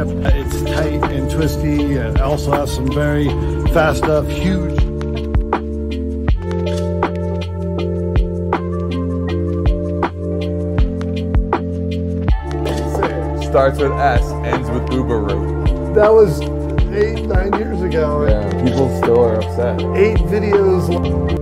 ship. It's tight and twisty and also has some very fast stuff, huge. Starts with S, ends with Ubaru. That was 8, 9 years ago. Yeah, people still are upset. 8 videos.